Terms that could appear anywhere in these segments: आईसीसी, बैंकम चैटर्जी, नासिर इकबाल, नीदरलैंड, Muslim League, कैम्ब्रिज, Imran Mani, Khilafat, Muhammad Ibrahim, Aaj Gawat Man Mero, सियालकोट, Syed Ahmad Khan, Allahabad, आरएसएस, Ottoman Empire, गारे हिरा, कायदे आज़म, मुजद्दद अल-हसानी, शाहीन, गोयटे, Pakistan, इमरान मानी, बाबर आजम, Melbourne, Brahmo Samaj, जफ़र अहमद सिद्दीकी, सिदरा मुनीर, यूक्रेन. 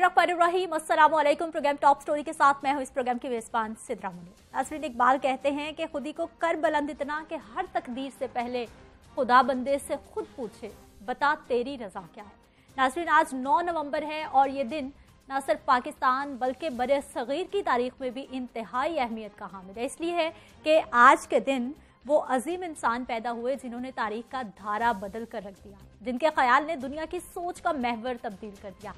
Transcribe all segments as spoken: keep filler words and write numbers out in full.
बिस्मिल्लाहिर्रहमानिर्रहीम। अस्सलाम वालेकुम। प्रोग्राम टॉप स्टोरी के साथ मैं हूं इस प्रोग्राम की मेजबान सिदरा मुनीर। नासिर इकबाल कहते हैं कि खुदी को कर बुलंद इतना कि हर तकदीर से पहले खुदा बंदे से खुद पूछे, बता तेरी रजा क्या है। नासरीन, आज नौ नवंबर है और ये दिन न सिर्फ पाकिस्तान बल्कि बड़े सगीर की तारीख में भी इंतहाई अहमियत का हामिल है। इसलिए है कि आज के दिन वो अजीम इंसान पैदा हुए जिन्होंने तारीख का धारा बदल कर रख दिया, जिनके ख्याल ने दुनिया की सोच का महवर तब्दील कर दिया।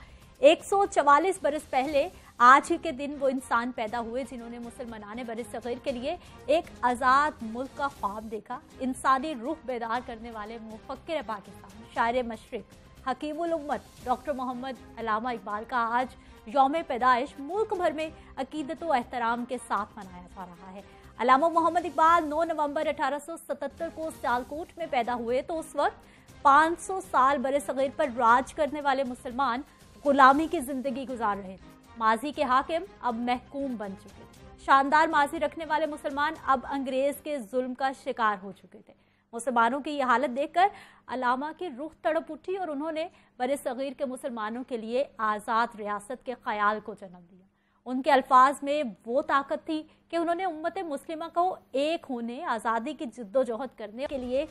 एक सौ चवालीस बरस पहले आज ही के दिन वो इंसान पैदा हुए जिन्होंने मुसलमानाने बरस सगीर के लिए एक आज़ाद मुल्क का ख्वाब देखा। इंसानी रूह बेदार करने वाले मुफक्किर पाकिस्तान, शायर मशरक़, हकीमुल उम्मत डॉक्टर मोहम्मद अल्लामा इकबाल का आज यौम पैदाइश मुल्क भर में अकीदत व एहतराम के साथ मनाया जा रहा है। अल्लामा मोहम्मद इकबाल नौ नवंबर अठारह सौ सतहत्तर को सियालकोट में पैदा हुए तो उस वक्त पाँच सौ साल बरसगीर पर राज करने वाले मुसलमान गुलामी की जिंदगी गुजार रहे थे। माजी के हाकिम अब महकूम बन चुके थे। शानदार माजी रखने वाले मुसलमान अब अंग्रेज के जुल्म का शिकार हो चुके थे। मुसलमानों की यह हालत देखकर अल्लामा की रूह तड़प उठी और उन्होंने बरसगीर के मुसलमानों के लिए आज़ाद रियासत के ख्याल को जन्म दिया। उनके अल्फाज में वो ताकत थी कि उन्होंने उम्मत मुस्लिमा को एक होने, आज़ादी की जिद्दोजहद करने के लिए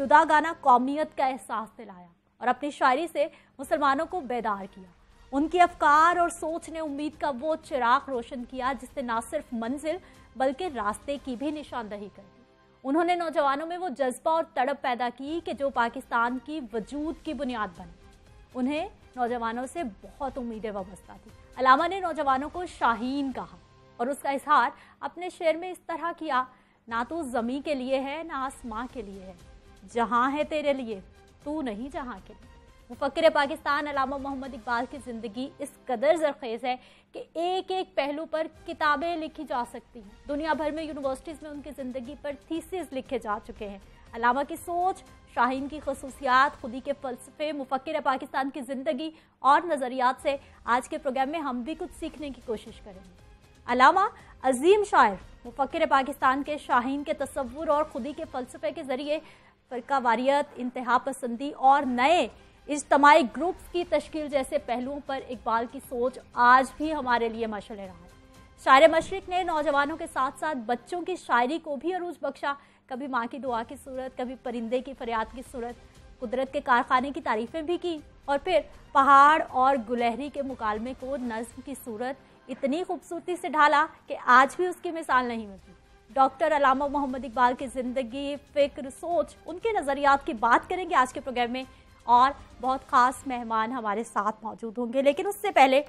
जुदागाना कौमियत का एहसास दिलाया और अपनी शायरी से मुसलमानों को बेदार किया। उनकी अफकार और सोच ने उम्मीद का वो चिराग रोशन किया जिसने ना सिर्फ मंजिल बल्कि रास्ते की भी निशानदही कर दी। उन्होंने नौजवानों में वो जज्बा और तड़प पैदा की कि जो पाकिस्तान की वजूद की बुनियाद बने। उन्हें नौजवानों से बहुत उम्मीदें वाबस्ता थी। अल्लामा ने नौजवानों को शाहीन कहा और उसका इजहार अपने शेर में इस तरह किया, ना तो ज़मीं के लिए है ना आसमां के लिए है, जहां है तेरे लिए तू नहीं जहां के लिए। मुफक्किर पाकिस्तान अल्लामा मोहम्मद इकबाल की ज़िंदगी इस कदर ज़रख़ेज़ है कि एक एक पहलू पर किताबें लिखी जा सकती हैं। दुनिया भर में यूनिवर्सिटीज़ में उनकी ज़िंदगी पर थीसिस लिखे जा चुके हैं। अल्लामा की सोच, शाहीन की खसूसियात, खुदी के फ़लसफ़े, मुफक्किर पाकिस्तान की ज़िंदगी और नज़रियात से आज के प्रोग्राम में हम भी कुछ सीखने की कोशिश करेंगे। अल्लामा अजीम शायर, मुफक्किर पाकिस्तान के शाहीन के तसव्वुर और खुदी के फ़लसफ़े के ज़रिए फ़िरकावारियत, इंतहा पसंदी और नए इज्तमाई ग्रुप्स की तश्कील जैसे पहलुओं पर इकबाल की सोच आज भी हमारे लिए मशल रहा है। शायर मशरक़ ने नौजवानों के साथ साथ बच्चों की शायरी को भी अरूज बख्शा। कभी माँ की दुआ की सूरत, कभी परिंदे की फरियाद की सूरत, कुदरत के कारखाने की तारीफ़ें भी की और फिर पहाड़ और गुलहरी के मुकालमे को नज्म की सूरत इतनी खूबसूरती से ढाला कि आज भी उसकी मिसाल नहीं मिलती। डॉक्टर अल्लामा मोहम्मद इकबाल की ज़िंदगी, फ़िक्र, सोच, उनके नज़रियात की बात करेंगे आज के प्रोग्राम में और बहुत ख़ास मेहमान हमारे साथ मौजूद होंगे। लेकिन उससे पहले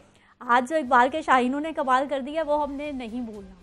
आज जो इकबाल के शाहीनों ने कमाल कर दिया वो हमने नहीं भूलना।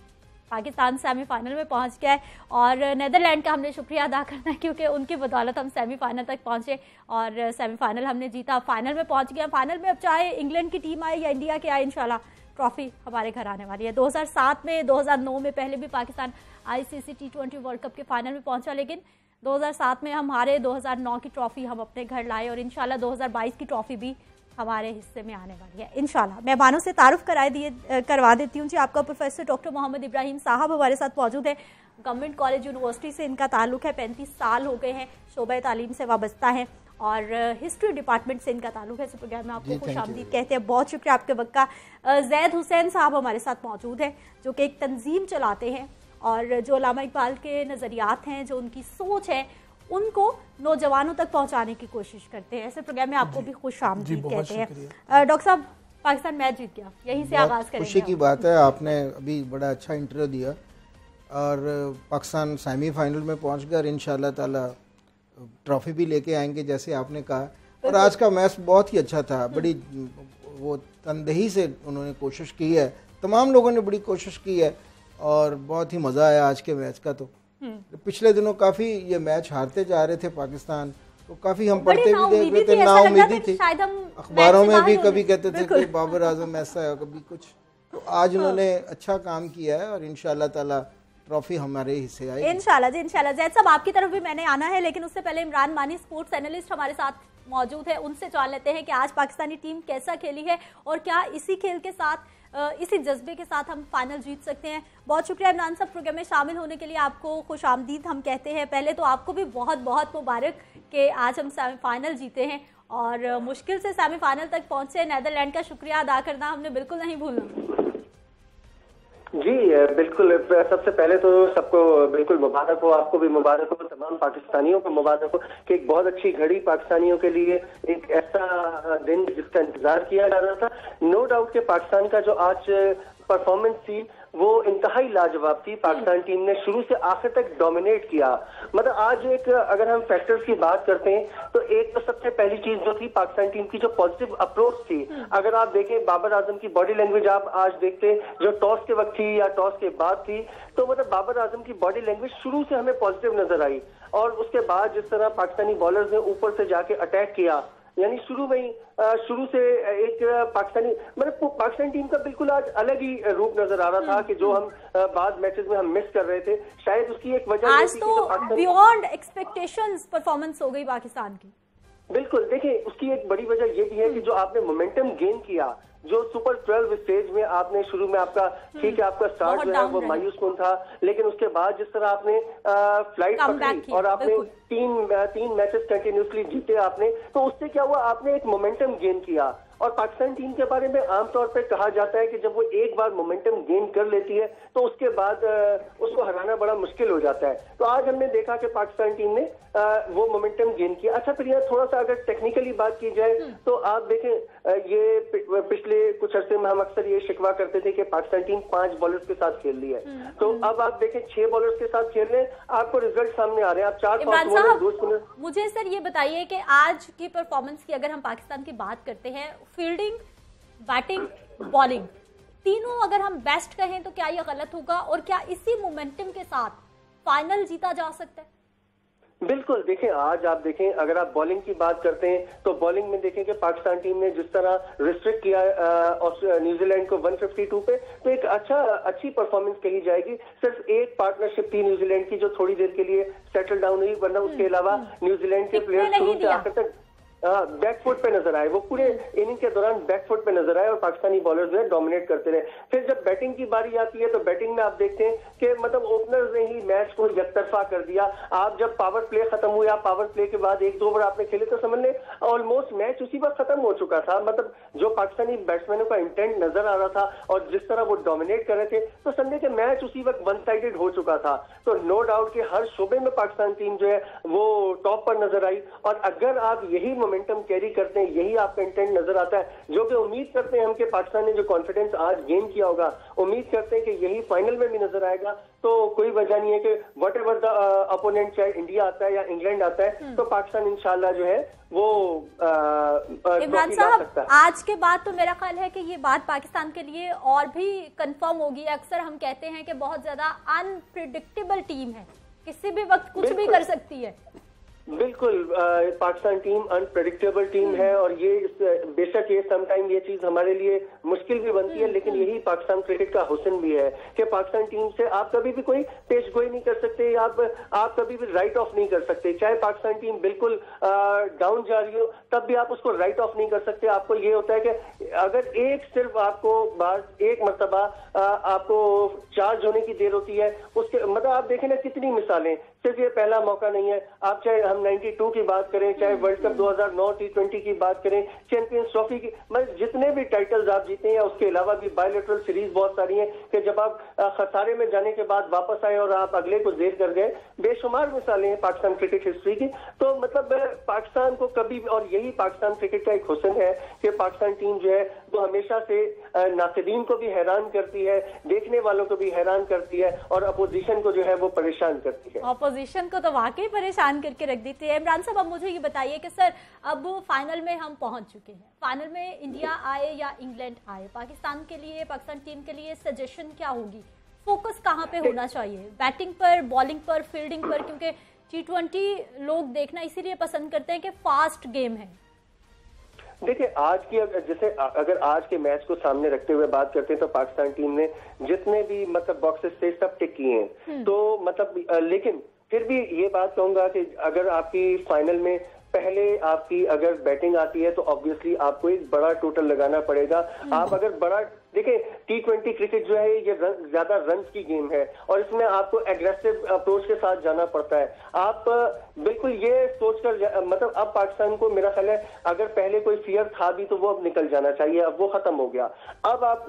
पाकिस्तान सेमीफाइनल में पहुंच गया है और नीदरलैंड का हमने शुक्रिया अदा करना है क्योंकि उनकी बदौलत हम सेमीफाइनल तक पहुंचे और सेमीफाइनल हमने जीता, फाइनल में पहुंच गया। फाइनल में अब चाहे इंग्लैंड की टीम आए या इंडिया की आए, इंशाल्लाह ट्रॉफ़ी हमारे घर आने वाली है। दो हज़ार सात में, दो हज़ार नौ में पहले भी Pakistan आईसीसी T twenty world cup के फाइनल में पहुंचा, लेकिन दो हज़ार सात में हम हारे, दो हज़ार नौ की ट्रॉफ़ी हम अपने घर लाए और इंशाल्लाह दो हज़ार बाईस की ट्रॉफ़ी भी हमारे हिस्से में आने वाली है इंशाल्लाह। मेहमानों से तारुफ़ कराए दिए करवा देती हूँ जी। आपका प्रोफेसर डॉक्टर मोहम्मद इब्राहिम साहब हमारे साथ मौजूद है। गवर्नमेंट कॉलेज यूनिवर्सिटी से इनका ताल्लुक़ है, पैंतीस साल हो गए हैं, शोबा तालीम से वाबस्ता है और हिस्ट्री डिपार्टमेंट से इनका ताल्लुक है। इस प्रोग्राम में आपको खुश आमदीद कहते हैं, बहुत शुक्रिया आपके वक्त का। जैद हुसैन साहब हमारे साथ मौजूद हैं जो कि एक तंजीम चलाते हैं और जो अल्लामा इकबाल के नज़रियात हैं, जो उनकी सोच है, उनको नौजवानों तक पहुंचाने की कोशिश करते हैं। ऐसे प्रोग्राम में आपको भी खुश आमदीद कहते हैं। डॉक्टर साहब, पाकिस्तान मैच जीत गया, यहीं से आगाज़ करेंगे। खुशी की बात है, आपने अभी बड़ा अच्छा इंटरव्यू दिया और पाकिस्तान सेमीफाइनल में पहुँच गया और इंशाल्लाह ताला ट्रॉफी भी लेके आएंगे जैसे आपने कहा। और आज का मैच बहुत ही अच्छा था, बड़ी वो तनदेही से उन्होंने कोशिश की है, तमाम लोगों ने बड़ी कोशिश की है और बहुत ही मज़ा आया आज के मैच का। तो पिछले दिनों काफ़ी ये मैच हारते जा रहे थे पाकिस्तान, तो काफ़ी हम पढ़ते भी देख रहे थे, नाउम्मीदी थी, अखबारों में भी कभी कहते थे कि बाबर आजम ऐसा है, कभी कुछ। तो आज उन्होंने अच्छा काम किया है और इंशाल्लाह ताला ट्रॉफी हमारे हिस्से आएगी इंशाल्लाह जी इंशाल्लाह। जैद साहब, आपकी तरफ भी मैंने आना है लेकिन उससे पहले इमरान मानी स्पोर्ट्स एनालिस्ट हमारे साथ मौजूद है, उनसे जान लेते हैं कि आज पाकिस्तानी टीम कैसा खेली है और क्या इसी खेल के साथ, इसी जज्बे के साथ हम फाइनल जीत सकते हैं। बहुत शुक्रिया इमरान साहब, प्रोग्राम में शामिल होने के लिए आपको खुश आमदीद हम कहते हैं। पहले तो आपको भी बहुत बहुत मुबारक कि आज हम सेमीफाइनल जीते हैं और मुश्किल से सेमीफाइनल तक पहुंचे। नेदरलैंड का शुक्रिया अदा करना हमने बिल्कुल नहीं भूलना। जी बिल्कुल, सबसे पहले तो सबको बिल्कुल मुबारक हो, आपको भी मुबारक हो, तमाम पाकिस्तानियों को मुबारक हो कि एक बहुत अच्छी घड़ी पाकिस्तानियों के लिए, एक ऐसा दिन जिसका इंतजार किया जा रहा था। नो डाउट कि पाकिस्तान का जो आज परफॉर्मेंस थी वो इंतहाई लाजवाब थी। पाकिस्तान टीम ने शुरू से आखिर तक डोमिनेट किया। मतलब आज एक अगर हम फैक्टर्स की बात करते हैं तो एक तो सबसे पहली चीज जो थी पाकिस्तान टीम की जो पॉजिटिव अप्रोच थी। अगर आप देखें बाबर आजम की बॉडी लैंग्वेज, आप आज देखते जो टॉस के वक्त थी या टॉस के बाद थी, तो मतलब बाबर आजम की बॉडी लैंग्वेज शुरू से हमें पॉजिटिव नजर आई। और उसके बाद जिस तरह पाकिस्तानी बॉलर्स ने ऊपर से जाके अटैक किया, यानी शुरू में ही शुरू से एक पाकिस्तानी मतलब पाकिस्तान टीम का बिल्कुल आज अलग ही रूप नजर आ रहा था कि जो हम बाद मैचेस में हम मिस कर रहे थे, शायद उसकी एक वजह आज तो बियॉन्ड एक्सपेक्टेशंस परफॉर्मेंस हो गई पाकिस्तान की। बिल्कुल देखिए, उसकी एक बड़ी वजह ये भी है कि जो आपने मोमेंटम गेन किया, जो सुपर ट्वेल्व स्टेज में आपने शुरू में आपका ठीक है आपका स्टार्ट जो है वो मायूसकून था, लेकिन उसके बाद जिस तरह आपने आ, फ्लाइट पकड़ी और आपने तीन तीन मैचेस कंटिन्यूसली जीते आपने, तो उससे क्या हुआ आपने एक मोमेंटम गेन किया। और पाकिस्तान टीम के बारे में आमतौर पर कहा जाता है कि जब वो एक बार मोमेंटम गेन कर लेती है तो उसके बाद उसको हराना बड़ा मुश्किल हो जाता है। तो आज हमने देखा कि पाकिस्तान टीम ने वो मोमेंटम गेन किया। अच्छा फिर यहाँ थोड़ा सा अगर टेक्निकली बात की जाए तो आप देखें, ये पिछले कुछ अरसे में हम अक्सर ये शिकवा करते थे कि पाकिस्तान टीम पांच बॉलर्स के साथ खेल रही है, तो अब आप देखें छह बॉलर्स के साथ खेल रहे हैं, आपको रिजल्ट सामने आ रहे हैं। आप चार मुझे सर ये बताइए कि आज की परफॉर्मेंस की अगर हम पाकिस्तान की बात करते हैं, फील्डिंग, बैटिंग, बॉलिंग तीनों अगर हम बेस्ट कहें तो क्या यह गलत होगा, और क्या इसी मोमेंटम के साथ फाइनल जीता जा सकता है? बिल्कुल देखें, आज आप देखें अगर आप बॉलिंग की बात करते हैं तो बॉलिंग में देखें कि पाकिस्तान टीम ने जिस तरह रिस्ट्रिक्ट किया न्यूजीलैंड को एक सौ बावन पे, तो एक अच्छा अच्छी परफॉर्मेंस कही जाएगी। सिर्फ एक पार्टनरशिप थी न्यूजीलैंड की जो थोड़ी देर के लिए सेटल डाउन हुई, वरना उसके अलावा न्यूजीलैंड के प्लेयर्स आखिर तक बैकफुट पे नजर आए, वो पूरे इनिंग के दौरान बैकफुट पे नजर आए और पाकिस्तानी बॉलर्स ने डोमिनेट करते रहे। फिर जब बैटिंग की बारी आती है तो बैटिंग में आप देखते हैं कि मतलब ओपनर्स ने ही मैच को यकतरफा कर दिया। आप जब पावर प्ले खत्म हुए, आप पावर प्ले के बाद एक दो ओवर आपने खेले तो समझ लें ऑलमोस्ट मैच उसी पर खत्म हो चुका था। मतलब जो पाकिस्तानी बैट्समैनों का इंटेंट नजर आ रहा था और जिस तरह वो डोमिनेट कर रहे थे तो समझे कि मैच उसी वक्त वन साइडेड हो चुका था। तो नो डाउट कि हर शोबे में पाकिस्तान टीम जो है वो टॉप पर नजर आई, और अगर आप यही मोमेंटम कैरी करते हैं, यही आपका इंटेंट नजर आता है, जो कि उम्मीद करते हैं हम कि पाकिस्तान ने जो कॉन्फिडेंस आज गेन किया होगा, उम्मीद करते हैं कि यही फाइनल में भी नजर आएगा। तो कोई वजह नहीं है कि वट एवर द अपोनेंट, चाहे इंडिया आता है या इंग्लैंड आता है, तो पाकिस्तान इंशाल्लाह जो है वो इमरान साहब आज के बाद तो मेरा ख्याल है कि ये बात पाकिस्तान के लिए और भी कंफर्म होगी। अक्सर हम कहते हैं कि बहुत ज्यादा अनप्रिडिक्टेबल टीम है, किसी भी वक्त कुछ भी कर सकती है। बिल्कुल पाकिस्तान टीम अनप्रेडिक्टेबल टीम है, और ये बेशक ये समटाइम ये चीज हमारे लिए मुश्किल भी बनती है, लेकिन यही पाकिस्तान क्रिकेट का हुस्न भी है कि पाकिस्तान टीम से आप कभी भी कोई पेशगोई नहीं कर सकते, आप आप कभी भी राइट ऑफ नहीं कर सकते। चाहे पाकिस्तान टीम बिल्कुल डाउन जा रही हो तब भी आप उसको राइट ऑफ नहीं कर सकते। आपको ये होता है कि अगर एक सिर्फ आपको बार एक मरतबा आपको चार्ज होने की देर होती है, उसके मतलब आप देखें ना कितनी मिसालें, सिर्फ ये पहला मौका नहीं है। आप चाहे हम बानवे की बात करें, चाहे वर्ल्ड कप दो हज़ार नौ टी ट्वेंटी की बात करें, चैंपियंस ट्रॉफी की, मतलब जितने भी टाइटल्स आप जीते हैं या उसके अलावा भी बायलैटरल सीरीज बहुत सारी हैं कि जब आप खसारे में जाने के बाद वापस आए और आप अगले को देर कर गए। बेशुमार मिसालें हैं पाकिस्तान क्रिकेट हिस्ट्री की। तो मतलब पाकिस्तान को कभी, और यही पाकिस्तान क्रिकेट का एक हुस्न है कि पाकिस्तान टीम जो है वो हमेशा से नाक़दीन को भी हैरान करती है, देखने वालों को भी हैरान करती है, और अपोजिशन को जो है वो परेशान करती है। अपोजिशन को तो वाकई परेशान करके रख देती है। इमरान साहब अब मुझे ये बताइए कि सर अब फाइनल में हम पहुंच चुके हैं, फाइनल में इंडिया आए या इंग्लैंड आए, पाकिस्तान के लिए, पाकिस्तान टीम के लिए सजेशन क्या होगी? फोकस कहाँ पे होना चाहिए, बैटिंग पर, बॉलिंग पर, फील्डिंग पर? क्योंकि टी ट्वेंटी लोग देखना इसीलिए पसंद करते हैं कि फास्ट गेम है। देखिए आज की जैसे अगर आज के मैच को सामने रखते हुए बात करते हैं तो पाकिस्तान टीम ने जितने भी मतलब बॉक्सेस थे सब टिक किए हैं, तो मतलब लेकिन फिर भी ये बात कहूंगा कि अगर आपकी फाइनल में पहले आपकी अगर बैटिंग आती है तो ऑब्वियसली आपको एक बड़ा टोटल लगाना पड़ेगा। आप अगर बड़ा देखिए टी ट्वेंटी क्रिकेट जो है ये ज्यादा रन की गेम है और इसमें आपको एग्रेसिव अप्रोच के साथ जाना पड़ता है। आप बिल्कुल ये सोचकर, मतलब अब पाकिस्तान को मेरा ख्याल है अगर पहले कोई फियर था भी तो वो अब निकल जाना चाहिए, अब वो खत्म हो गया। अब आप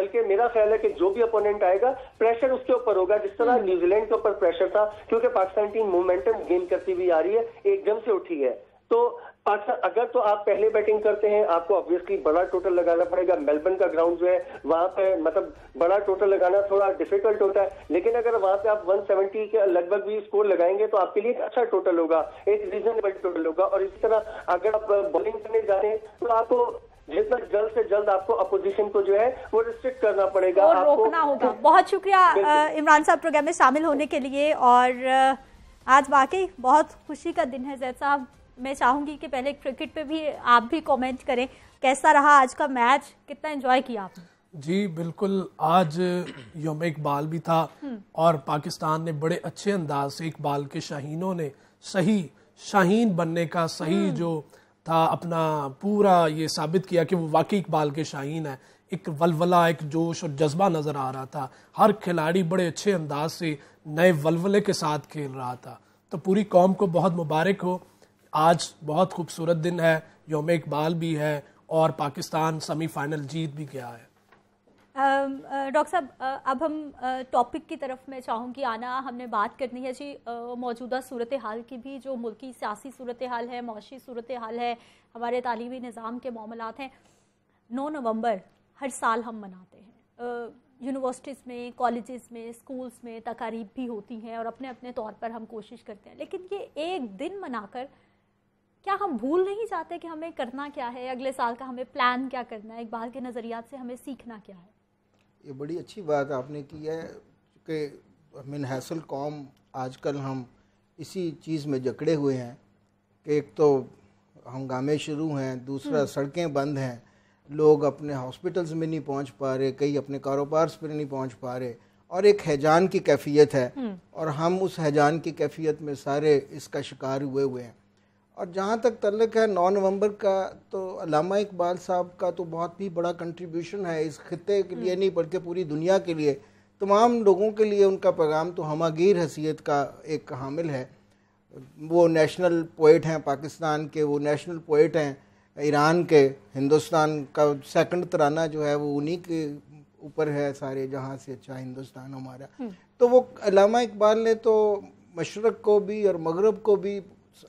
बल्कि मेरा ख्याल है कि जो भी अपोनेंट आएगा प्रेशर उसके ऊपर होगा, जिस तरह न्यूजीलैंड के ऊपर प्रेशर था, क्योंकि पाकिस्तान टीम मोमेंटम गेन करती हुई आ रही है, एकदम से उठी है। तो अगर तो आप पहले बैटिंग करते हैं आपको ऑब्वियसली बड़ा टोटल लगाना पड़ेगा। मेलबर्न का ग्राउंड जो है वहां पे मतलब बड़ा टोटल लगाना थोड़ा डिफिकल्ट होता है, लेकिन अगर वहां पे आप एक सौ सत्तर के लगभग भी स्कोर लगाएंगे तो आपके लिए एक अच्छा टोटल होगा, एक रीजनेबल टोटल होगा। और इसी तरह अगर आप बॉलिंग करने जा रहे हैं तो आपको जितना जल्द से जल्द आपको अपोजिशन को जो है वो रिस्ट्रिक्ट करना पड़ेगा, आपको रोकना होगा। बहुत शुक्रिया इमरान साहब प्रोग्राम में शामिल होने के लिए, और आज वाकई बहुत खुशी का दिन है जैद साहब। मैं चाहूंगी कि पहले क्रिकेट पे भी आप भी कमेंट करें, कैसा रहा आज का मैच, कितना एंजॉय किया आपने? जी बिल्कुल, आज यौम इकबाल भी था और पाकिस्तान ने बड़े अच्छे अंदाज से इकबाल के शाहीनों ने सही शाहीन बनने का सही जो था अपना पूरा ये साबित किया कि वो वाकई इकबाल के शाहीन है। एक वलवला, एक जोश और जज्बा नज़र आ रहा था, हर खिलाड़ी बड़े अच्छे अंदाज से नए वलवले के साथ खेल रहा था। तो पूरी कौम को बहुत मुबारक हो, आज बहुत खूबसूरत दिन है, यौम इकबाल भी है और पाकिस्तान सेमीफाइनल जीत भी गया है। डॉक्टर साहब अब हम टॉपिक की तरफ मैं चाहूँगी आना, हमने बात करनी है जी मौजूदा सूरत हाल की भी, जो मुल्की सियासी सूरत हाल है, मौशी सूरत हाल है, हमारे तालीमी निज़ाम के मामलात हैं। नौ नवंबर हर साल हम मनाते हैं, यूनिवर्सिटीज़ में, कॉलेजेस में, स्कूल्स में तकारीब भी होती हैं और अपने अपने तौर पर हम कोशिश करते हैं, लेकिन ये एक दिन मनाकर क्या हम भूल नहीं जाते कि हमें करना क्या है, अगले साल का हमें प्लान क्या करना है, इकबाल के नज़रियात से हमें सीखना क्या है? ये बड़ी अच्छी बात आपने की है कि मिनहसल कौम आजकल हम इसी चीज़ में जकड़े हुए हैं कि एक तो हंगामे शुरू हैं, दूसरा सड़कें बंद हैं, लोग अपने हॉस्पिटल्स में नहीं पहुंच पा रहे, कई अपने कारोबार पर नहीं पहुंच पा रहे और एक हैजान की कैफियत है और हम उस हैजान की कैफियत में सारे इसका शिकार हुए हुए हैं। और जहाँ तक तल्लक है नौ नवंबर का, तो अल्लामा इकबाल साहब का तो बहुत भी बड़ा कंट्रीब्यूशन है इस खित्ते के लिए, नहीं बल्कि पूरी दुनिया के लिए, तमाम लोगों के लिए उनका पैगाम तो हमागीर हैसियत का एक हामिल है। वो नेशनल पोइट हैं पाकिस्तान के, वो नेशनल पोइट हैं ईरान के, हिंदुस्तान का सेकंड तराना जो है वो उन्हीं के ऊपर है, सारे जहाँ से अच्छा हिंदुस्तान हमारा। तो वो अल्लामा इकबाल ने तो मशरक़ को भी और मगरब को भी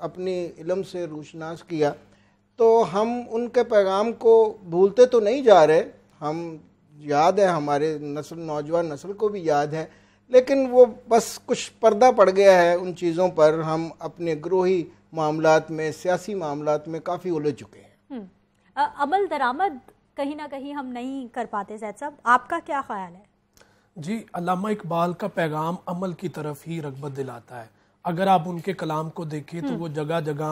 अपने इल्म से रोशनास किया, तो हम उनके पैगाम को भूलते तो नहीं जा रहे, हम याद है, हमारे नस्ल नौजवान नस्ल को भी याद है, लेकिन वो बस कुछ पर्दा पड़ गया है उन चीज़ों पर, हम अपने ग्रोही मामलात में, सियासी मामलात में काफ़ी उलझ चुके हैं। आ, अमल दरामद कहीं ना कहीं हम नहीं कर पाते। जैद साहब आपका क्या ख्याल है? जी अल्लामा इकबाल का पैगाम अमल की तरफ ही रगबत दिलाता है, अगर आप उनके कलाम को देखें तो वो जगह जगह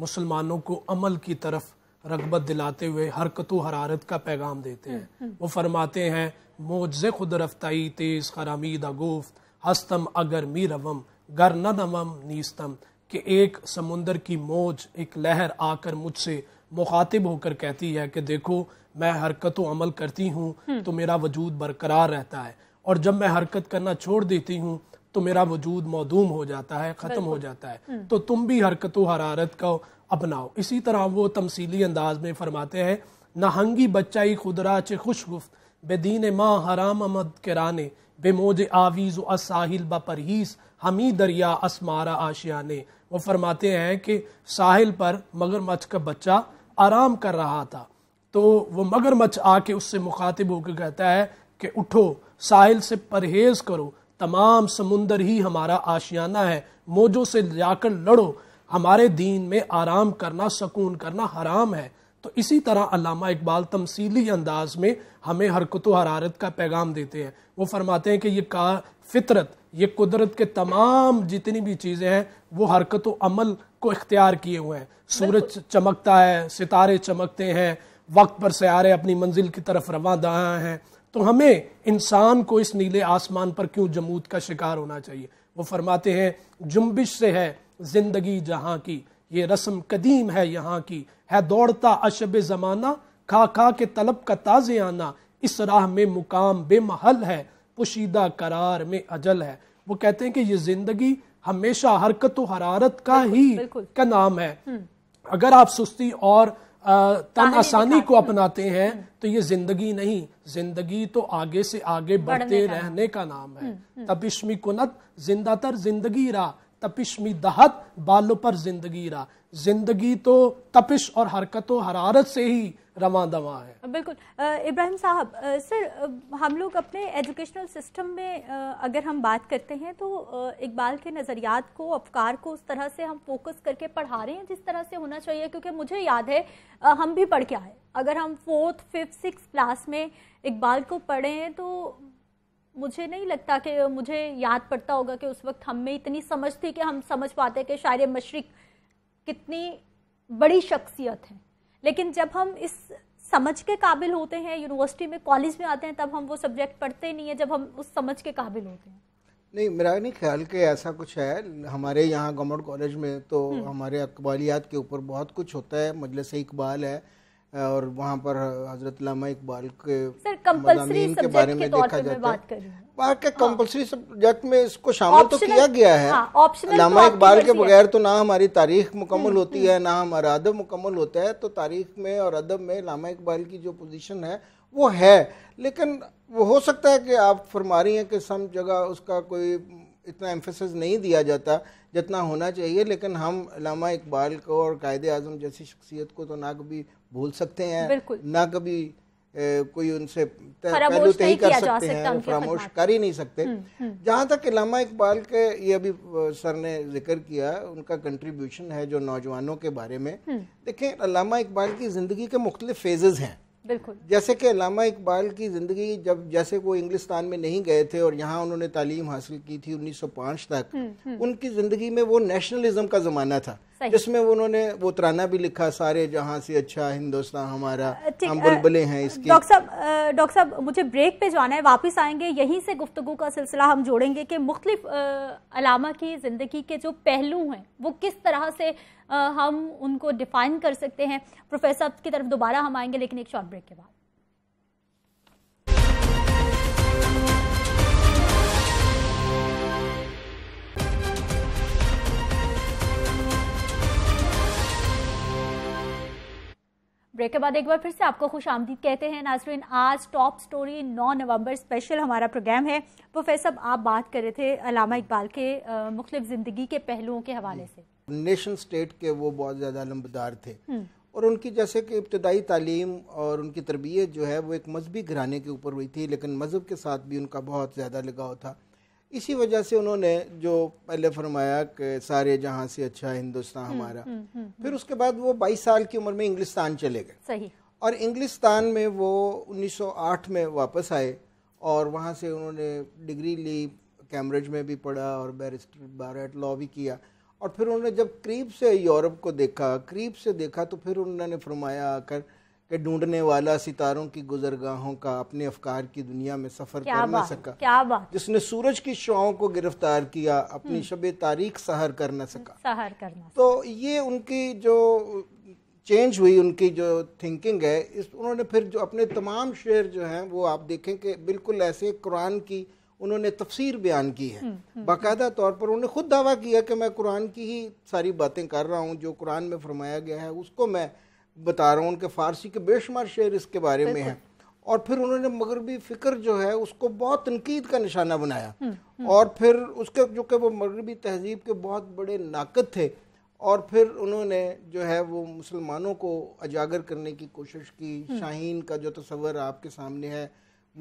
मुसलमानों को अमल की तरफ रगबत दिलाते हुए हरकत हरारत का पैगाम देते हैं। वो फरमाते हैं मौज़े खुद रफ्ताई तेज़ खरामीदा गुफ्त हस्तम अगर मी रवम गर न नवम नीस्तम, कि एक समुंदर की मौज, एक लहर आकर मुझसे मुखातिब होकर कहती है कि देखो मैं हरकत अमल करती हूँ तो मेरा वजूद बरकरार रहता है, और जब मैं हरकत करना छोड़ देती हूँ तो मेरा वजूद मौदूम हो जाता है, ख़त्म हो जाता है, तो तुम भी हरकत व हरारत को अपनाओ। इसी तरह वो तमसीली अंदाज में फरमाते हैं नहंगी बच्चाई खुदरा चे खुश गुफ्त बेदीन माँ हराम अमद कराने बेमोज आवीज़ व साहिल ब परहीस हमी दरिया असमारा आशियाने। वो फरमाते हैं कि साहिल पर मगरमच्छ का बच्चा आराम कर रहा था, तो वो मगरमच्छ आके उससे मुखातिब होकर कहता है कि उठो, साहिल से परहेज़ करो, तमाम समुंदर ही हमारा आशियाना है, मौजों से जाकर लड़ो, हमारे दीन में आराम करना, सुकून करना हराम है। तो इसी तरह अल्लामा इकबाल तमसीली अंदाज में हमें हरकत व हरारत का पैगाम देते हैं। वो फरमाते हैं कि ये का फितरत, ये कुदरत के तमाम जितनी भी चीज़ें हैं वो हरकत व अमल को इख्तियार किए हुए हैं। सूरज चमकता है, सितारे चमकते हैं, वक्त पर सियारे अपनी मंजिल की तरफ रवां दायां हैं, तो हमें इंसान को इस नीले आसमान पर क्यों जमूद का शिकार होना चाहिए। वो फरमाते हैं जुम्बिश से है जिंदगी जहाँ की, ये रस्म कदीम है यहाँ की, है दौड़ता अशब ज़माना खा खा के तलब का ताज़े आना, इस राह में मुकाम बेमहल है, पुशीदा करार में अजल है। वो कहते हैं कि ये जिंदगी हमेशा हरकत व हरारत का ही का नाम है। अगर आप सुस्ती और तन आसानी को अपनाते हैं तो ये जिंदगी नहीं, जिंदगी तो आगे से आगे बढ़ते रहने का नाम है। तपिश्मी कुनत जिंदा तर जिंदगी रा, तपिश्मी दहत बालों पर जिंदगी रा। जिंदगी तो तपिश और हरकतों हरारत से ही रवां दवां है। बिल्कुल। इब्राहिम साहब, सर हम लोग अपने एजुकेशनल सिस्टम में अगर हम बात करते हैं तो इकबाल के नज़रियात को, अफकार को उस तरह से हम फोकस करके पढ़ा रहे हैं जिस तरह से होना चाहिए, क्योंकि मुझे याद है हम भी पढ़ के आए। अगर हम फोर्थ फिफ्थ सिक्स क्लास में इकबाल को पढ़े हैं तो मुझे नहीं लगता कि मुझे याद पड़ता होगा कि उस वक्त हम में इतनी समझ थी कि हम समझ पाते कि शायर मशरिक कितनी बड़ी शख्सियत है। लेकिन जब हम इस समझ के काबिल होते हैं, यूनिवर्सिटी में कॉलेज में आते हैं, तब हम वो सब्जेक्ट पढ़ते नहीं है जब हम उस समझ के काबिल होते हैं। नहीं, मेरा नहीं ख्याल कि ऐसा कुछ है। हमारे यहाँ गवर्नमेंट कॉलेज में तो हमारे इकबालियात के ऊपर बहुत कुछ होता है। मजलिस इकबाल है और वहाँ पर हजरत अल्लामा इकबाल के सर कंपल्सरी सब्जेक्ट के बारे में देखा जाता है। बाकी कंपल्सरी सब्जेक्ट में इसको शामिल तो किया गया है। अल्लामा इकबाल के बगैर तो ना हमारी तारीख मुकम्मल होती है ना हमारा अदब मुकम्मल होता है। तो तारीख में और अदब में अल्लामा इकबाल की जो पोजीशन है वो है। लेकिन वो हो सकता है कि आप फरमा रही हैं कि सब जगह उसका कोई इतना एम्फेसिस नहीं दिया जाता जितना होना चाहिए। लेकिन हम अल्लामा इकबाल को और कायदे आज़म जैसी शख्सियत को तो ना कभी भूल सकते हैं, ना कभी ए, कोई उनसे पहलू तय कर सकते हैं, फरामोश कर ही नहीं सकते। जहाँ तक अल्लामा इकबाल के, ये अभी सर ने जिक्र किया, उनका कंट्रीब्यूशन है जो नौजवानों के बारे में। देखें, अल्लामा इकबाल की ज़िंदगी के मुख्तलिफ फेजेज़ हैं। बिल्कुल, जैसे कि अल्लामा इकबाल की ज़िंदगी, जब जैसे वो इंग्लिस्तान में नहीं गए थे और यहाँ उन्होंने तालीम हासिल की थी उन्नीस सौ पाँच तक। उनकी ज़िंदगी में वो नेशनलिज्म का ज़माना था जिसमें उन्होंने वो तराना भी लिखा, सारे जहाँ से अच्छा हिंदुस्तान हमारा, हम बुलबुलें हैं इसकी। डॉक्टर साहब, डॉक्टर साहब मुझे ब्रेक पे जाना है, वापस आएंगे, यहीं से गुफ्तगू का सिलसिला हम जोड़ेंगे कि मुख्तलिफ अल्लामा की ज़िंदगी के जो पहलू हैं वो किस तरह से हम उनको डिफाइन कर सकते हैं। प्रोफेसर की तरफ दोबारा हम आएंगे, लेकिन एक शॉर्ट ब्रेक के बाद। ब्रेक के बाद एक बार फिर से आपको खुश आमदीद कहते हैं नाज़रीन। आज टॉप स्टोरी नौ नवंबर स्पेशल हमारा प्रोग्राम है। प्रोफेसर, आप बात कर रहे थे अल्लामा इकबाल के मुख्तलिफ ज़िंदगी के पहलुओं के हवाले से। नेशन स्टेट के वो बहुत ज़्यादा लम्बदार थे और उनकी जैसे कि इब्तदाई तालीम और उनकी तरबियत जो है वो एक मजहबी घराने के ऊपर हुई थी, लेकिन मज़हब के साथ भी उनका बहुत ज़्यादा लगाव था। इसी वजह से उन्होंने जो पहले फरमाया कि सारे जहाँ से अच्छा हिंदुस्तान हमारा, फिर उसके बाद वो बाईस साल की उम्र में इंग्लिस्तान चले गए। सही। और इंग्लिस्तान में वो उन्नीस सौ आठ में वापस आए और वहाँ से उन्होंने डिग्री ली, कैम्ब्रिज में भी पढ़ा और बैरिस्टर बारेट लॉ भी किया। और फिर उन्होंने जब करीब से यूरोप को देखा, करीब से देखा, तो फिर उन्होंने फरमाया आकर कि ढूंढने वाला सितारों की गुजरगाहों का अपने अफकार की दुनिया में सफ़र कर न सका, क्या बात, जिसने सूरज की शोओं को गिरफ्तार किया, अपनी शब तारीख सहर कर न सका, सहर करना। तो ये उनकी जो चेंज हुई, उनकी जो थिंकिंग है, इस उन्होंने फिर जो अपने तमाम शेर जो हैं वो आप देखें कि बिल्कुल ऐसे कुरान की उन्होंने तफसीर बयान की है। बाकायदा तौर पर उन्होंने खुद दावा किया कि मैं कुरान की ही सारी बातें कर रहा हूँ, जो कुरान में फरमाया गया है उसको मैं बता रहा हूँ। उनके फ़ारसी के बेशुमार शेर इसके बारे में हैं। और फिर उन्होंने मगरबी फ़िक्र जो है उसको बहुत तनकीद का निशाना बनाया और फिर उसके जो कि वो मगरबी तहजीब के बहुत बड़े नाक़द थे। और फिर उन्होंने जो है वो मुसलमानों को अजागर करने की कोशिश की। शाहीन का जो तस्वर आपके सामने है,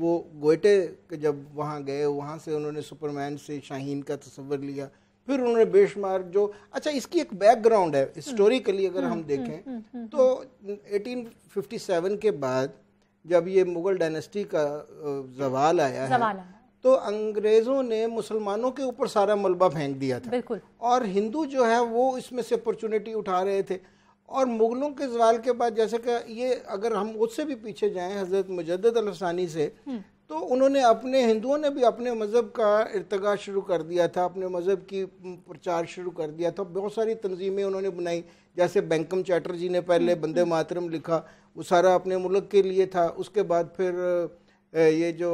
वो गोयटे के जब वहाँ गए, वहाँ से उन्होंने सुपरमैन से शाहीन का तस्वर लिया। फिर उन्होंने बेशुमार जो, अच्छा इसकी एक बैकग्राउंड है हिस्टोरिकली अगर हम देखें तो अठारह सौ सत्तावन के बाद जब ये मुग़ल डायनेस्टी का जवाल आया है तो अंग्रेज़ों ने मुसलमानों के ऊपर सारा मलबा फेंक दिया था और हिंदू जो है वो इसमें से अपॉर्चुनिटी उठा रहे थे। और मुग़लों के जवाल के बाद जैसे कि ये अगर हम उससे भी पीछे जाएँ हज़रत मुजद्दद अल-हसानी से, तो उन्होंने अपने, हिंदुओं ने भी अपने मज़हब का इर्तगा शुरू कर दिया था, अपने मज़हब की प्रचार शुरू कर दिया था। बहुत सारी तंजीमें उन्होंने बनाई, जैसे बैंकम चैटर्जी ने पहले बंदे मातरम लिखा, वो सारा अपने मुल्क के लिए था। उसके बाद फिर ये जो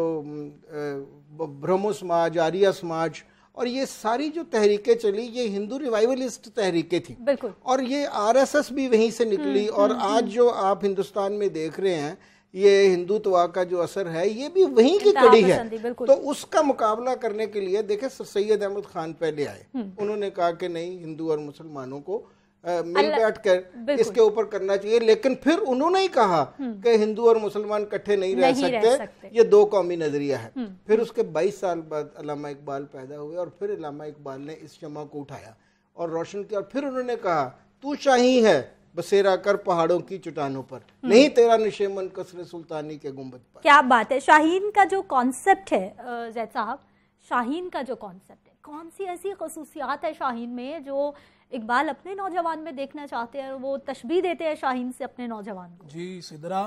ब्रह्मो समाज, आर्य समाज और ये सारी जो तहरीकें चली ये हिंदू रिवाइवलिस्ट तहरीकें थी, और ये आरएसएस भी वहीं से निकली। और आज जो आप हिंदुस्तान में देख रहे हैं ये हिंदुत्व का जो असर है ये भी वहीं की कड़ी है। तो उसका मुकाबला करने के लिए देखे सैयद अहमद खान पहले आए, उन्होंने कहा कि नहीं हिंदू और मुसलमानों को मिल बैठ कर इसके ऊपर करना चाहिए, लेकिन फिर उन्होंने ही कहा कि हिंदू और मुसलमान इकट्ठे नहीं, नहीं रह सकते, रह सकते। ये दो कौमी नजरिया है। फिर उसके बाईस साल बाद अल्लामा इकबाल पैदा हुए और फिर अल्लामा इकबाल ने इस शमा को उठाया और रोशन किया, और फिर उन्होंने कहा तू शाही है बसेरा कर पहाड़ों की चट्टानों पर, नहीं तेरा निशेमन कसरे सुल्तानी के गुंबद पर। क्या बात है। शाहीन का जो कॉन्सेप्ट है जैद साहब, शाहीन का जो कॉन्सेप्ट है, कौन सी ऐसी खसूसियात है शाहीन में जो इकबाल अपने नौजवान में देखना चाहते हैं, वो तशबीह देते हैं शाहीन से अपने नौजवान को? जी सिदरा,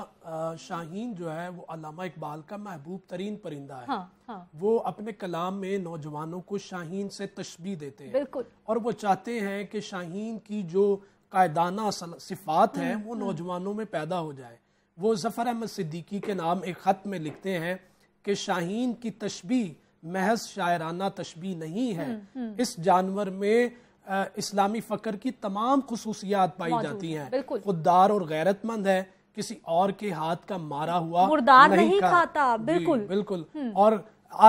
शाहीन जो है वो अल्लामा इकबाल का महबूब तरीन परिंदा है। हाँ, हाँ। वो अपने कलाम में नौजवानों को शाहीन से तशबीह देते हैं, बिल्कुल, और वो चाहते हैं कि शाहीन की जो कायदाना सिफात है वो नौजवानों में पैदा हो जाए। वो जफ़र अहमद सिद्दीकी के नाम एक ख़त में लिखते हैं कि शाहीन की तशबीह महज शायराना तशबीह नहीं है, इस जानवर में आ, इस्लामी फ़क्र की तमाम खसूसियात पाई जाती हैं। खुददार और गैरतमंद है, किसी और के हाथ का मारा हुआ मुर्दार नहीं, नहीं खाता, बिल्कुल बिल्कुल, और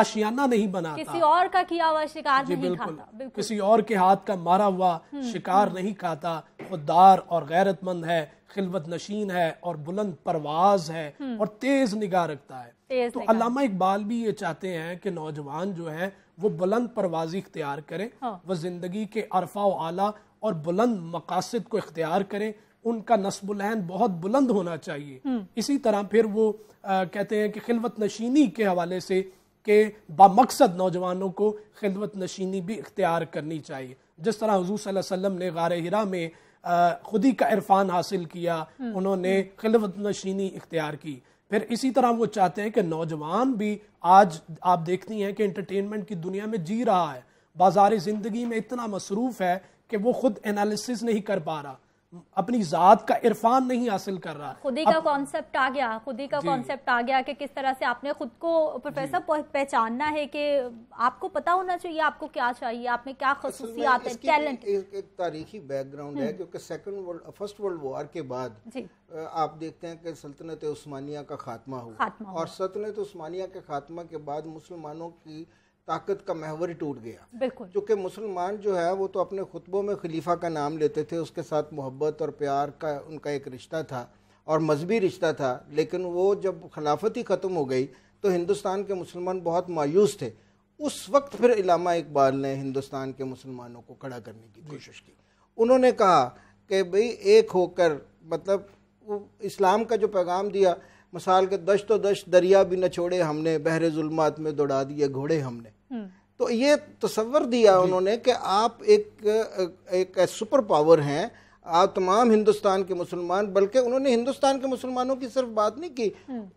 आशियाना नहीं बनाता, किसी और का किया हुआ शिकार नहीं बिल्कुल, खाता, बिल्कुल, किसी और के हाथ का मारा हुआ शिकार नहीं खाता। खुददार और गैरतमंद है, खिलवत नशीन है और बुलंद परवाज है और तेज निगाह रखता है। तो अल्लामा इकबाल भी ये चाहते हैं कि नौजवान जो है वो बुलंद परवाजी इख्तियार करें, वह जिंदगी के अरफा व आला और बुलंद मकासद को इख्तियार करें, उनका नस्बुलहन बहुत बुलंद होना चाहिए। इसी तरह फिर वो आ, कहते हैं कि खिलवत नशीनी के हवाले से कि बामकसद नौजवानों को खिलवत नशीनी भी इख्तियार करनी चाहिए। जिस तरह हुजूर सल्लल्लाहु अलैहि वसल्लम ने गारे हिरा में खुदी का इरफान हासिल किया, उन्होंने खिलवत नशीनी इख्तियार की। फिर इसी तरह वो चाहते हैं कि नौजवान भी, आज आप देखती हैं कि एंटरटेनमेंट की दुनिया में जी रहा है, बाजार ज़िंदगी में इतना मसरूफ़ है कि वो खुद एनालिसिस नहीं कर पा रहा, अपनी ज़ात का इरफान नहीं हासिल कर रहा। खुदी का कॉन्सेप्ट आ गया, खुदी का कॉन्सेप्ट आ गया कि किस तरह से आपने खुद को प्रोफेसर पहचानना है, कि आपको पता होना चाहिए आपको क्या चाहिए, आप में क्या खसूसियात है, टैलेंट। एक तारीखी बैकग्राउंड है क्योंकि second world first world war के बाद आप देखते हैं कि सल्तनत उस्मानिया का खात्मा हुआ, और सल्तनत उस्मानिया के खात्मा के बाद मुसलमानों की ताकत का महवर टूट गया, बिल्कुल, क्योंकि मुसलमान जो है वो तो अपने खुतबों में खलीफा का नाम लेते थे, उसके साथ मोहब्बत और प्यार का उनका एक रिश्ता था और मजहबी रिश्ता था, लेकिन वो जब खिलाफत ही ख़त्म हो गई तो हिंदुस्तान के मुसलमान बहुत मायूस थे। उस वक्त फिर अल्लामा इकबाल ने हिंदुस्तान के मुसलमानों को खड़ा करने की कोशिश की। उन्होंने कहा कि भाई एक होकर, मतलब वो इस्लाम का जो पैगाम दिया, मिसाल के दश तो दश दरिया भी न छोड़े हमने, बहरे जुल्मात में दौड़ा दिए घोड़े हमने। तो ये तस्वर दिया उन्होंने कि आप एक एक सुपर पावर हैं, आप तमाम हिंदुस्तान के मुसलमान, बल्कि उन्होंने हिंदुस्तान के मुसलमानों की सिर्फ बात नहीं की,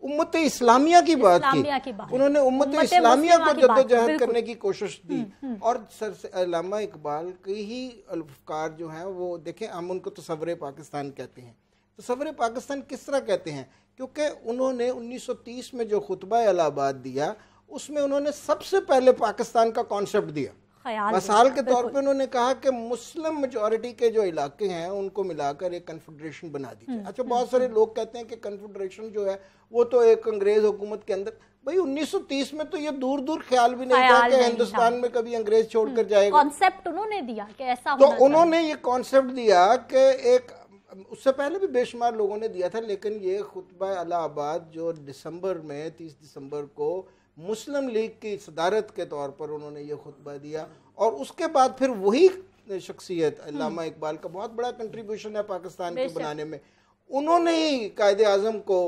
उम्मत इस्लामिया की बात की, उन्होंने उम्मत इस्लामिया को जद्दोजहद करने की कोशिश दी। और सर अल्लामा इकबाल के ही अल्फकार जो हैं वो देखें, हम उनको तस्वर पाकिस्तान कहते हैं, तस्वर पाकिस्तान किस तरह कहते हैं, क्योंकि उन्होंने उन्नीस सौ तीस में जो खुतबा इलाहाबाद दिया उसमें उन्होंने सबसे पहले पाकिस्तान का कॉन्सेप्ट दिया। मिसाल के तौर पे उन्होंने कहा कि मुस्लिम मेजॉरिटी के जो इलाके हैं उनको मिलाकर एक कन्फेडरेशन बना दीजिए। अच्छा, बहुत सारे लोग कहते हैं कि कन्फेडरेशन जो है वो तो एक अंग्रेज हुकूमत के अंदर, भाई उन्नीस सौ तीस में तो ये दूर दूर ख्याल भी नहीं था कि हिंदुस्तान में कभी अंग्रेज छोड़कर जाएगा। कॉन्सेप्ट उन्होंने दिया कि ऐसा, तो उन्होंने ये कॉन्सेप्ट दिया कि एक, उससे पहले भी बेशुमार लोगों ने दिया था, लेकिन ये खुतबा इलाहाबाद जो दिसंबर में तीस दिसंबर को मुस्लिम लीग की सदारत के तौर पर उन्होंने ये खुतबा दिया, और उसके बाद फिर वही शख्सियत, अल्लामा इकबाल का बहुत बड़ा कंट्रीब्यूशन है पाकिस्तान के बनाने में, उन्होंने ही कायदे आज़म को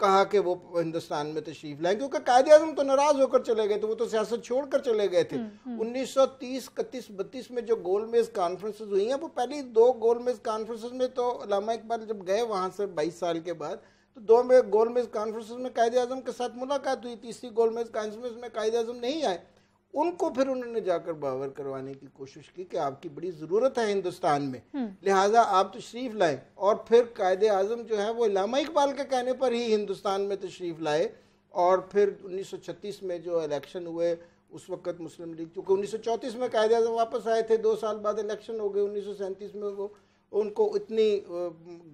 कहा कि वो हिंदुस्तान में तशरीफ लाएं, क्योंकि कायदे आज़म तो नाराज़ होकर चले गए थे, वो तो सियासत छोड़कर चले गए थे। उन्नीस सौ तीस इकतीस बत्तीस में जो गोलमेज कॉन्फ्रेंसेस हुई हैं, वो पहली दो गोलमेज कॉन्फ्रेंसेस में तो अल्लामा इकबाल जब गए वहाँ से बाईस साल के बाद, तो दो में गोलमेज कॉन्फ्रेंसेस में कायदे आज़म के साथ मुलाकात हुई, तीसरी गोलमेज कॉन्फ्रेंस में कायदे आज़म नहीं आए। उनको फिर उन्होंने जाकर बावर करवाने की कोशिश की कि आपकी बड़ी ज़रूरत है हिंदुस्तान में, लिहाजा आप तशरीफ़ लाएं, और फिर कायदे आज़म जो है वो अल्लामा इकबाल के कहने पर ही हिंदुस्तान में तशरीफ़ लाए, और फिर उन्नीस सौ छत्तीस में जो इलेक्शन हुए उस वक्त मुस्लिम लीग, चूँकि उन्नीस सौ चौंतीस में कायदे आज़म वापस आए थे, दो साल बाद इलेक्शन हो गए, उन्नीस सौ सैंतीस में वो उनको इतनी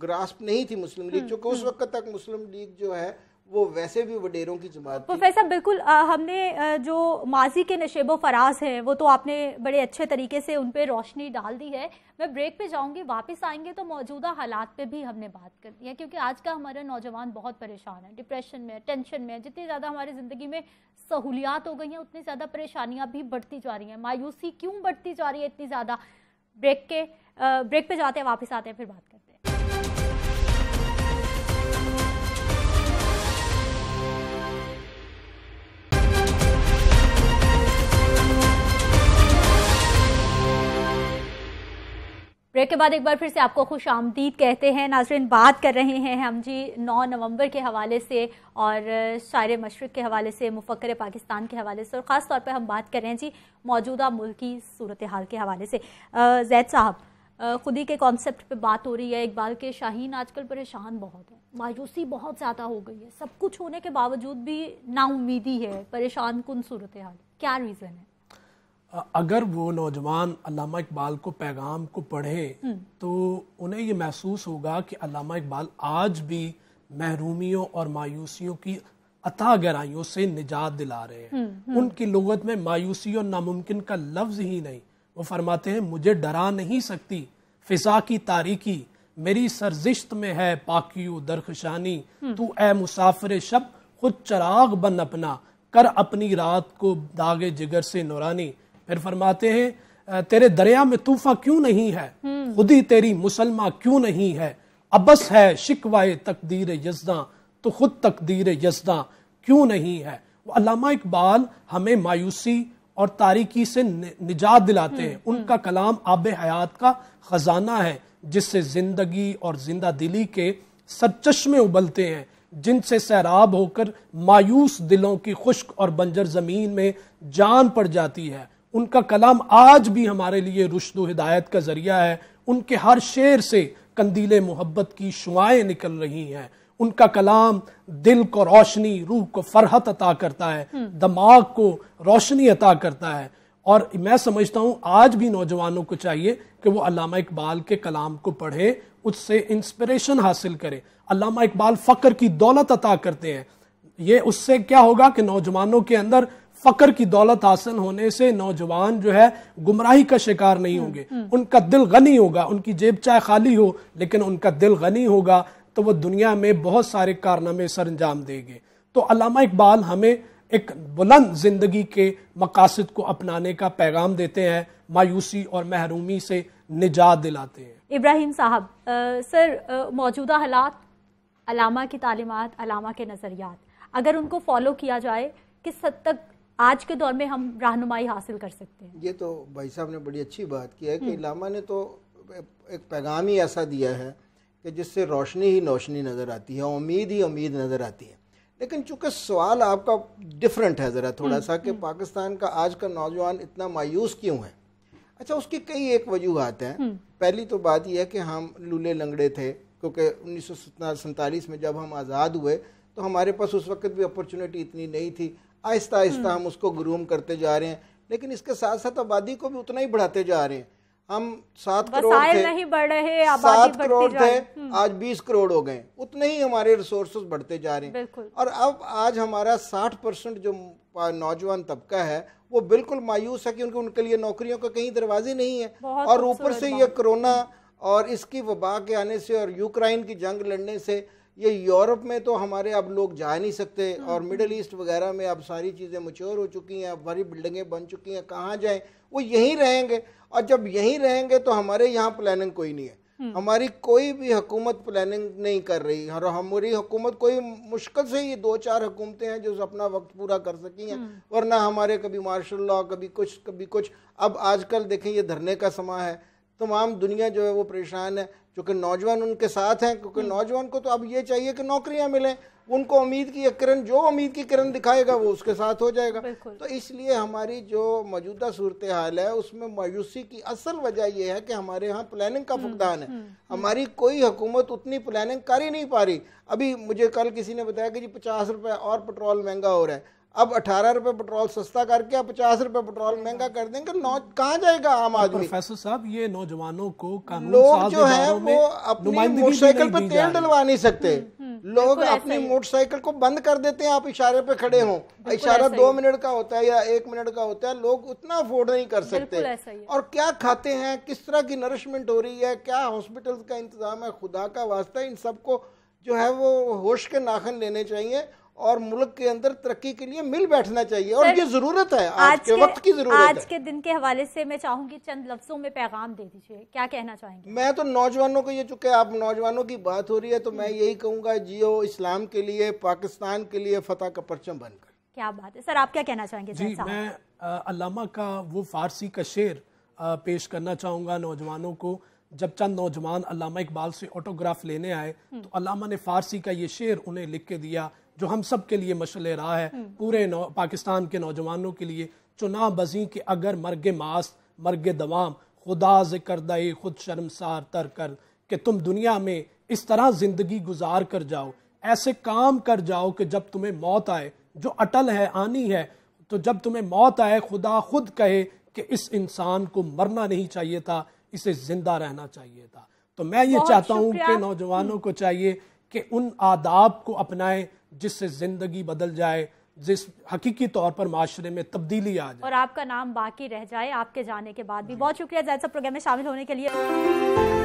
ग्रास्प नहीं थी मुस्लिम लीग, चूँकि उस वक्त तक मुस्लिम लीग जो है वो वैसे भी वडेरों की जमात। प्रोफेसर बिल्कुल आ, हमने जो माजी के नशेबो फराज हैं वो तो आपने बड़े अच्छे तरीके से उन पर रोशनी डाल दी है। मैं ब्रेक पे जाऊंगी, वापस आएंगे तो मौजूदा हालात पे भी हमने बात कर दी है, क्योंकि आज का हमारा नौजवान बहुत परेशान है, डिप्रेशन में, टेंशन में। जितनी ज़्यादा हमारी ज़िंदगी में सहूलियात हो गई हैं उतनी ज़्यादा परेशानियाँ भी बढ़ती जा रही हैं। मायूसी क्यों बढ़ती जा रही है इतनी ज़्यादा? ब्रेक के ब्रेक पर जाते हैं, वापस आते हैं, फिर बात करते हैं। ब्रेक के बाद एक बार फिर से आपको खुश आमदीद कहते हैं नाजरीन। बात कर रहे हैं हम जी नौ नवंबर के हवाले से और शायर मशरक़ के हवाले से, मुफ़क्र पाकिस्तान के हवाले से, और ख़ास तौर पे हम बात कर रहे हैं जी मौजूदा मुल्क की सूरत हाल के हवाले से। जैद साहब, खुदी के कॉन्सेप्ट पे बात हो रही है, इकबाल के शाहीन आजकल परेशान बहुत है, मायूसी बहुत ज़्यादा हो गई है, सब कुछ होने के बावजूद भी नाउमीदी है, परेशान कुन सूरत हाल, क्या रीज़न है? अगर वो नौजवान अल्लामा इकबाल को पैगाम को पढ़े तो उन्हें ये महसूस होगा कि अल्लामा इकबाल आज भी महरूमियों और मायूसियों की अथाह गहराइयों से निजात दिला रहे हैं। उनकी लुगत में मायूसी और नामुमकिन का लफ्ज़ ही नहीं। वो फरमाते हैं, मुझे डरा नहीं सकती फिजा की तारीकी, मेरी सरजिश्त में है पाकियो दरखशानी, तू ए मुसाफिर शब खुद चराग बन अपना, कर अपनी रात को दागे जिगर से नुरानी। फिर फरमाते हैं, तेरे दरिया में तूफा क्यों नहीं है, खुदी तेरी मुसलमा क्यों नहीं है, अबस है शिकवाए तकदीर यज़्दा तो खुद तकदीर यज़्दा क्यों नहीं है। अल्लामा इकबाल हमें मायूसी और तारीकी से निजात दिलाते हैं। उनका कलाम आब हयात का खजाना है जिससे जिंदगी और जिंदा दिली के सरचश्मे उबलते हैं, जिनसे सैराब होकर मायूस दिलों की खुश्क और बंजर जमीन में जान पड़ जाती है। उनका कलाम आज भी हमारे लिए रुश्द व हिदायत का जरिया है। उनके हर शेर से कंदीले मोहब्बत की शुआएं निकल रही हैं। उनका कलाम दिल को रोशनी, रूह को फरहत अता करता है, दिमाग को रोशनी अता करता है। और मैं समझता हूँ आज भी नौजवानों को चाहिए कि वो अल्लामा इकबाल के कलाम को पढ़े, उससे इंस्पिरेशन हासिल करें। अल्लामा इकबाल फ़क्र की दौलत अता करते हैं। ये उससे क्या होगा कि नौजवानों के अंदर फकर की दौलत हासिल होने से नौजवान जो है गुमराही का शिकार नहीं होंगे। उनका दिल गनी होगा, उनकी जेब चाहे खाली हो लेकिन उनका दिल गनी होगा, तो वो दुनिया में बहुत सारे कारनामे सर अंजाम देंगे। तो अल्लामा इकबाल हमें एक बुलंद जिंदगी के मकासद को अपनाने का पैगाम देते हैं, मायूसी और महरूमी से निजात दिलाते हैं। इब्राहिम साहब, सर मौजूदा हालात, अल्लामा की तालीमात, अल्लामा के नज़रियात, अगर उनको फॉलो किया जाए किस हद तक आज के दौर में हम रहनुमाई हासिल कर सकते हैं? ये तो भाई साहब ने बड़ी अच्छी बात की है कि अल्लामा ने तो एक पैगाम ही ऐसा दिया है कि जिससे रोशनी ही रोशनी नज़र आती है, उम्मीद ही उम्मीद नज़र आती है। लेकिन चूँकि सवाल आपका डिफरेंट है ज़रा थोड़ा सा कि पाकिस्तान का आज का नौजवान इतना मायूस क्यों है। अच्छा, उसकी कई एक वजूहत हैं। पहली तो बात यह है कि हम लूले लंगड़े थे, क्योंकि उन्नीस सौ सैंतालीस में जब हम आज़ाद हुए तो हमारे पास उस वक्त भी अपॉर्चुनिटी इतनी नहीं थी। आहिस्ता आहिस्ता हम उसको ग्रूम करते जा रहे हैं, लेकिन इसके साथ साथ आबादी को भी उतना ही बढ़ाते जा रहे हैं। हम सात करोड़ थे, नहीं बढ़ रहे, सात करोड़ थे, आज बीस करोड़ हो गए, उतने ही हमारे रिसोर्सेज बढ़ते जा रहे हैं। और अब आज हमारा साठ परसेंट जो नौजवान तबका है वो बिल्कुल मायूस है, क्योंकि उनके लिए नौकरियों का कहीं दरवाजे नहीं है। और ऊपर से ये कोरोना और इसकी वबा के आने से और यूक्रेन की जंग लड़ने से ये यूरोप में तो हमारे अब लोग जा नहीं सकते, और मिडिल ईस्ट वगैरह में अब सारी चीज़ें मैच्योर हो चुकी हैं, अब बड़ी बिल्डिंगें बन चुकी हैं, कहाँ जाएं? वो यहीं रहेंगे। और जब यहीं रहेंगे तो हमारे यहाँ प्लानिंग कोई नहीं है, हमारी कोई भी हुकूमत प्लानिंग नहीं कर रही। और हमारी हुकूमत कोई मुश्किल से ही दो चार हुकूमतें हैं जो अपना वक्त पूरा कर सकी हैं, वरना हमारे कभी मार्शल लॉ, कभी कुछ, कभी कुछ। अब आजकल देखें ये धरने का समा है, तमाम दुनिया जो है वो परेशान है, चूँकि नौजवान उनके साथ हैं, क्योंकि नौजवान को तो अब ये चाहिए कि नौकरियां मिलें, उनको उम्मीद की किरण, जो उम्मीद की किरण दिखाएगा वो उसके साथ हो जाएगा। तो इसलिए हमारी जो मौजूदा सूरत हाल है उसमें मायूसी की असल वजह यह है कि हमारे यहाँ प्लानिंग का फुकदान है। हमारी कोई हुकूमत उतनी प्लानिंग कर ही नहीं पा रही। अभी मुझे कल किसी ने बताया कि जी पचास रुपये और पेट्रोल महंगा हो रहा है, अब अठारह रुपये पेट्रोल सस्ता करके आप पचास रुपये पेट्रोल महंगा कर देंगे, नौ कहाँ जाएगा आम आदमी? प्रोफेसर साहब, ये नौजवानों को लोग जो है वो अपनी मोटरसाइकिल पे तेल डलवा नहीं सकते, लोग अपनी मोटरसाइकिल को बंद कर देते हैं। आप इशारे पे खड़े हों, इशारा दो मिनट का होता है या एक मिनट का होता है, लोग उतना अफोर्ड नहीं कर सकते। और क्या खाते हैं, किस तरह की नरिशमेंट हो रही है, क्या हॉस्पिटल का इंतजाम है, खुदा का वास्ता इन सबको जो है वो होश के नाखन लेने चाहिए और मुल्क के अंदर तरक्की के लिए मिल बैठना चाहिए। और ये जरूरत है, आज के वक्त की जरूरत है। आज के दिन के हवाले से मैं चाहूंगी चंद लफ्जों में पैगाम दे दीजिए, क्या कहना चाहेंगे? मैं तो नौजवानों को, ये चूंकि आप नौजवानों की बात हो रही है तो मैं यही कहूंगा, जियो इस्लाम के लिए, पाकिस्तान के लिए, फतह का परचम बनकर। क्या बात है सर, आप क्या कहना चाहेंगे? जी, मैं अल्लामा का वो फारसी का शेर पेश करना चाहूँगा नौजवानों को। जब चंद नौजवान अल्लामा इकबाल से ऑटोग्राफ लेने आए तो अल्लामा ने फारसी का ये शेर उन्हें लिख के दिया, जो हम सब के लिए मशले रहा है, पूरे पाकिस्तान के नौजवानों के लिए। चुना बजी के अगर मर्गे मास मर्गे दवाम, खुदा ज़िक्र दाई खुद शर्मसार तर कर, कि तुम दुनिया में इस तरह ज़िंदगी गुजार कर जाओ, ऐसे काम कर जाओ कि जब तुम्हें मौत आए, जो अटल है आनी है, तो जब तुम्हें मौत आए खुदा खुद कहे कि इस इंसान को मरना नहीं चाहिए था, इसे ज़िंदा रहना चाहिए था। तो मैं ये चाहता हूँ कि नौजवानों को चाहिए कि उन आदाब को अपनाएं जिससे ज़िंदगी बदल जाए, जिस हकीकी तौर पर माशरे में तब्दीली आ जाए और आपका नाम बाकी रह जाए आपके जाने के बाद भी। बहुत शुक्रिया जैद साहब प्रोग्राम में शामिल होने के लिए।